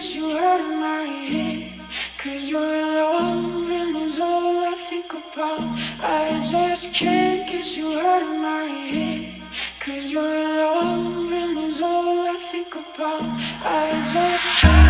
is you out of my head, 'cause your love is all I think about. I just can't get you out of my head, 'cause your love is all I think about. I just can't.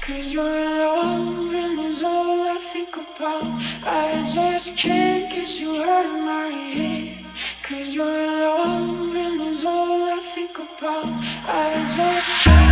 Cause your love is all I think about. I just can't.